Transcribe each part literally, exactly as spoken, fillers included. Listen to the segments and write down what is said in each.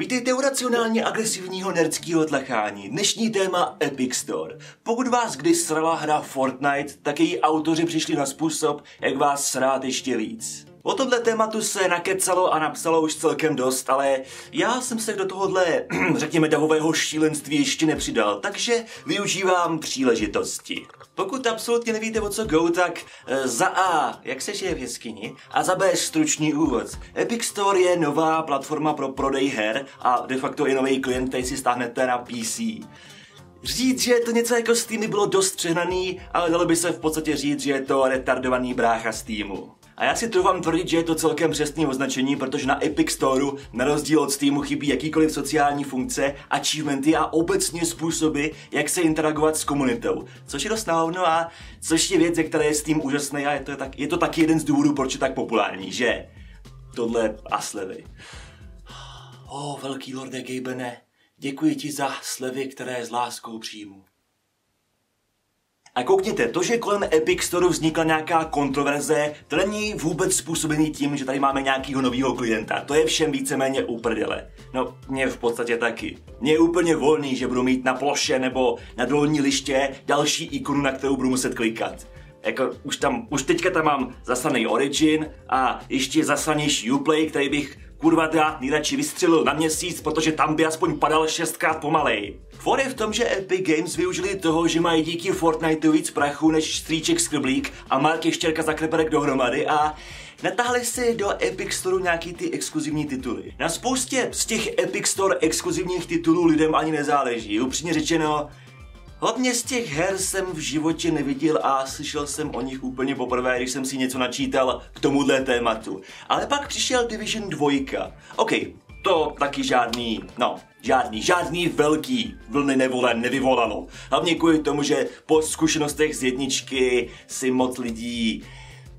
Vítejte u racionálně agresivního nerdského tlachání. Dnešní téma Epic Store. Pokud vás kdy srala hra Fortnite, tak její autoři přišli na způsob, jak vás srát ještě víc. O tomhle tématu se nakecalo a napsalo už celkem dost, ale já jsem se do tohohle, řekněme, dahového šílenství ještě nepřidal, takže využívám příležitosti. Pokud absolutně nevíte o co go, tak za A, jak se žije v jeskyni, a za B, stručný úvod. Epic Store je nová platforma pro prodej her a de facto i nový klient, který si stáhnete na P C. Říct, že to něco jako Steamy bylo dost přehnaný, ale dalo by se v podstatě říct, že je to retardovaný brácha Steamu. A já si troufám tvrdit, že je to celkem přesné označení, protože na Epic Storeu, na rozdíl od Steamu, chybí jakýkoliv sociální funkce, achievementy a obecně způsoby, jak se interagovat s komunitou. Což je dost náhodno a což je věc, ze které je Steam úžasný a je to, tak, je to taky jeden z důvodů, proč je tak populární, že? Tohle a slevy. O, oh, velký lorde Gabene, děkuji ti za slevy, které s láskou přijmu. A koukněte, to, že kolem Epic Store vznikla nějaká kontroverze, to není vůbec způsobený tím, že tady máme nějakého nového klienta. To je všem víceméně uprdele. No, mě v podstatě taky. Mně je úplně volný, že budu mít na ploše nebo na dolní liště další ikonu, na kterou budu muset klikat. Jako, už tam, už teďka tam mám zaslaný Origin a ještě zaslanější Uplay, který bych kurva teda nejradši vystřelil na měsíc, protože tam by aspoň padal šestkrát pomalej. Fór je v tom, že Epic Games využili toho, že mají díky Fortniteu víc prachu než Stříček Skrblík a Mark Ještěrka za Kreperek dohromady a natáhli si do Epic Store nějaký ty exkluzivní tituly. Na spoustě z těch Epic Store exkluzivních titulů lidem ani nezáleží, upřímně řečeno. Hodně z těch her jsem v životě neviděl a slyšel jsem o nich úplně poprvé, když jsem si něco načítal k tomuhle tématu. Ale pak přišel Division dva. OK, to taky žádný, no, žádný, žádný velký vlny nevole nevyvolalo. Hlavně kvůli tomu, že po zkušenostech z jedničky si moc lidí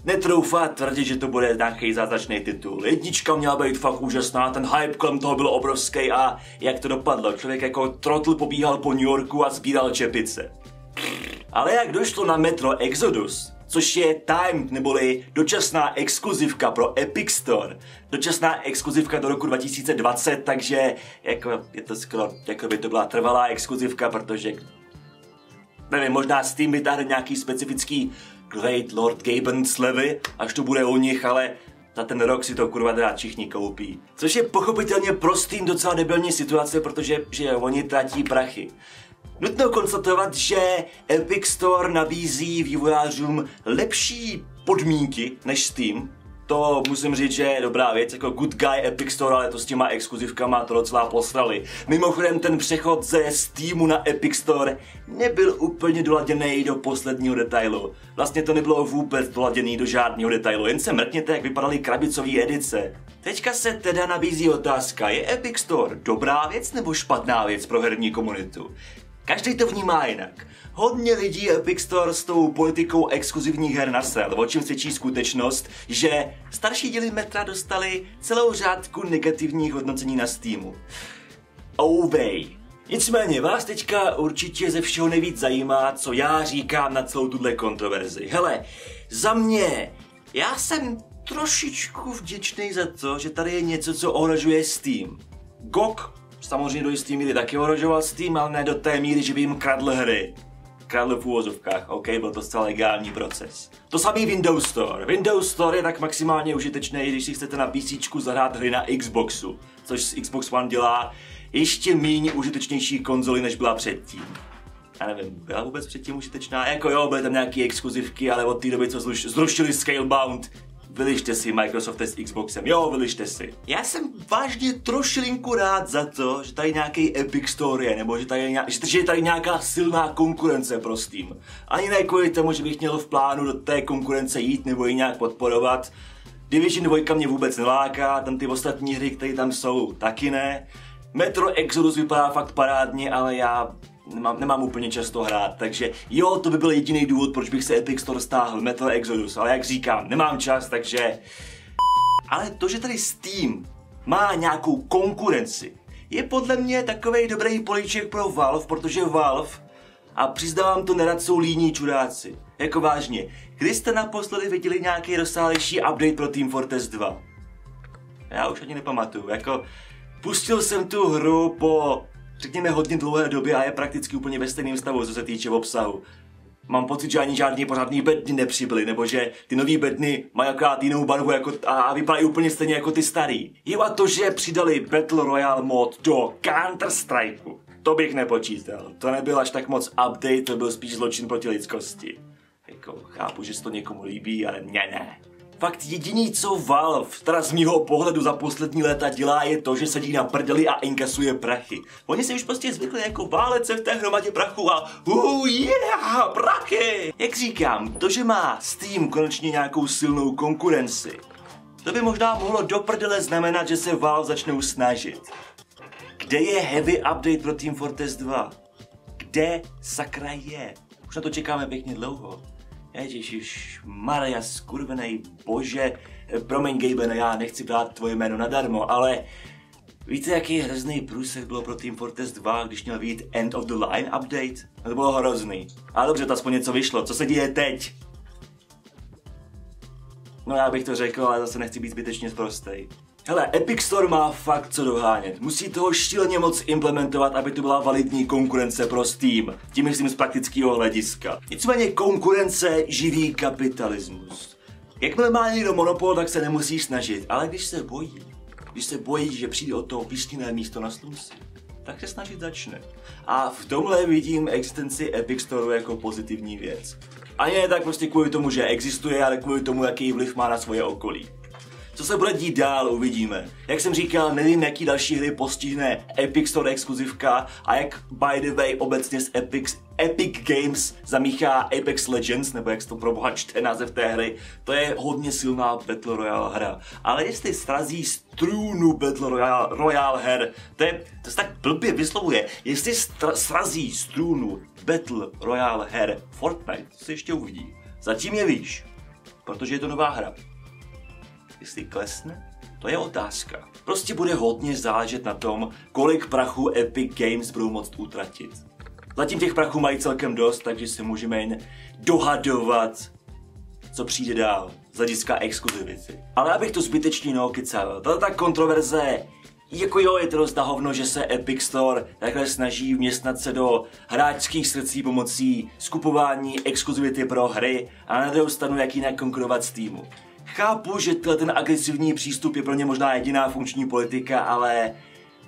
netroufá tvrdit, že to bude nějaký zázračný titul. Jednička měla být fakt úžasná, ten hype kolem toho byl obrovský a jak to dopadlo, člověk jako trotl pobíhal po New Yorku a sbíral čepice. Ale jak došlo na Metro Exodus, což je timed neboli dočasná exkluzivka pro Epic Store, dočasná exkluzivka do roku dva tisíce dvacet, takže jako je to skoro, jako by to byla trvalá exkluzivka, protože nevím, možná Steam vytáhne nějaký specifický Great Lord Gaben slevy, až to bude u nich, ale za ten rok si to kurva teda všichni koupí. Což je pochopitelně pro Steam docela debilní situace, protože že oni tratí prachy. Nutno konstatovat, že Epic Store nabízí vývojářům lepší podmínky než Steam. To musím říct, že je dobrá věc, jako good guy Epic Store, ale to s těma exkluzivkama to docela posrali. Mimochodem ten přechod ze Steamu na Epic Store nebyl úplně doladěný do posledního detailu. Vlastně to nebylo vůbec doladěný do žádného detailu, jen se mrkněte, jak vypadaly krabicové edice. Teďka se teda nabízí otázka, je Epic Store dobrá věc nebo špatná věc pro herní komunitu? Každý to vnímá jinak. Hodně lidí Epic Store s tou politikou exkluzivních her nasel, o čem svědčí skutečnost, že starší díly Metra dostali celou řádku negativních hodnocení na Steamu. Ouvej. Nicméně vás teďka určitě ze všeho nejvíc zajímá, co já říkám na celou tuhle kontroverzi. Hele, za mě, já jsem trošičku vděčný za to, že tady je něco, co ohrožuje Steam. G O G samozřejmě do jistý míry taky ohrožoval Steam, ale ne do té míry, že by jim kradl hry. Kradl v úvozovkách, OK, byl to zcela legální proces. To samý Windows Store. Windows Store je tak maximálně užitečný, když si chcete na P C zahrát hry na Xboxu, což z Xbox One dělá ještě méně užitečnější konzoli, než byla předtím. Já nevím, byla vůbec předtím užitečná? Jako jo, byly tam nějaké exkluzivky, ale od té doby, co zrušili Scalebound, vylište si Microsoft s Xboxem, jo, vylište si. Já jsem vážně trošilinku rád za to, že tady nějaký Epic Store je, nebo že tady je, nějak, že je tady nějaká silná konkurence pro Steam. Ani ne kvůli tomu, že bych měl v plánu do té konkurence jít nebo ji nějak podporovat. Division dva mě vůbec neláká, tam ty ostatní hry, které tam jsou, taky ne. Metro Exodus vypadá fakt parádně, ale já Nemám, nemám úplně často hrát, takže jo, to by byl jediný důvod, proč bych se Epic Store stáhl, Metro Exodus, ale jak říkám, nemám čas, takže... Ale to, že tady Steam má nějakou konkurenci, je podle mě takovej dobrý políček pro Valve, protože Valve, a přiznávám to nerad, jsou líní čuráci. Jako vážně, kdy jste naposledy viděli nějaký rozsáhlejší update pro Team Fortress dva? Já už ani nepamatuju, jako... Pustil jsem tu hru po, řekněme, hodně dlouhé době a je prakticky úplně ve stejném stavu, co se týče obsahu. Mám pocit, že ani žádný pořádný bedny nepřibyly, nebo že ty nový bedny mají akorát jinou barvu jako a vypadají úplně stejně jako ty starý. Jo, a to, že přidali Battle Royale mod do Counter-Strikeu, to bych nepočítal. To nebyl až tak moc update, to byl spíš zločin proti lidskosti. Jako, chápu, že se to někomu líbí, ale mě ne. Fakt jediný, co Valve, teda z mýho pohledu za poslední léta dělá, je to, že sedí na prdeli a inkasuje prachy. Oni si už prostě zvykli jako válet se v té hromadě prachu a uh, yeah, prachy! Jak říkám, to, že má Steam konečně nějakou silnou konkurenci, to by možná mohlo do prdele znamenat, že se Valve začnou snažit. Kde je heavy update pro Team Fortress dva? Kde sakra je? Už na to čekáme pěkně dlouho. Ježiš, Maria, skurvenej bože, promiň Gabene, já nechci brát tvoje jméno nadarmo, ale víte, jaký hrozný průsek bylo pro Team Fortress dva, když měl vyjít End of the Line update? No to bylo hrozný. Ale dobře, to aspoň něco vyšlo, co se děje teď? No já bych to řekl, ale zase nechci být zbytečně sprostej. Hele, Epic Store má fakt co dohánět. Musí toho šíleně moc implementovat, aby to byla validní konkurence pro Steam. Tím myslím z praktického hlediska. Nicméně konkurence živí kapitalismus. Jakmile má někdo monopol, tak se nemusí snažit. Ale když se bojí, když se bojí, že přijde o to vyštěné místo na slunci, tak se snažit začne. A v tomhle vidím existenci Epic Store jako pozitivní věc. A ne tak prostě kvůli tomu, že existuje, ale kvůli tomu, jaký vliv má na svoje okolí. Co se bude dít dál, uvidíme. Jak jsem říkal, nevím, jaký další hry postihne Epic Store exkluzivka a jak by the way obecně s Epic, Epic Games zamíchá Apex Legends, nebo jak se to proboha čte název té hry, to je hodně silná Battle Royale hra. Ale jestli srazí strůnu Battle Royale, Royale her, to, je, to se tak blbě vyslovuje, jestli srazí strůnu Battle Royale her Fortnite, to se ještě uvidí. Zatím je výš, protože je to nová hra. Jestli klesne? To je otázka. Prostě bude hodně záležet na tom, kolik prachu Epic Games budou moct utratit. Zatím těch prachů mají celkem dost, takže si můžeme jen dohadovat, co přijde dál z hlediska exkluzivity. Ale abych to zbytečně neokycal, tato ta kontroverze, jako jo, je to dost na hovno, že se Epic Store takhle snaží vměstnat se do hráčských srdcí pomocí skupování exkluzivity pro hry a na druhou stranu, jak jinak konkurovat s týmu. Chápu, že ten agresivní přístup je pro ně možná jediná funkční politika, ale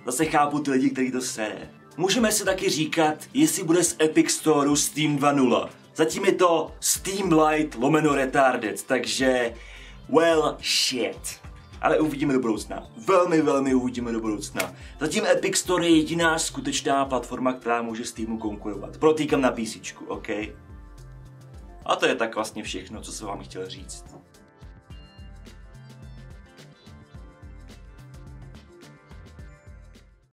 zase chápu ty lidi, kteří to sere. Můžeme si taky říkat, jestli bude z Epic Store Steam dva tečka nula. Zatím je to Steam Lite lomeno retarded, takže well shit. Ale uvidíme do budoucna. Velmi, velmi uvidíme do budoucna. Zatím Epic Store je jediná skutečná platforma, která může Steamu konkurovat. Protýkám na písičku, ok? A to je tak vlastně všechno, co jsem vám chtěl říct.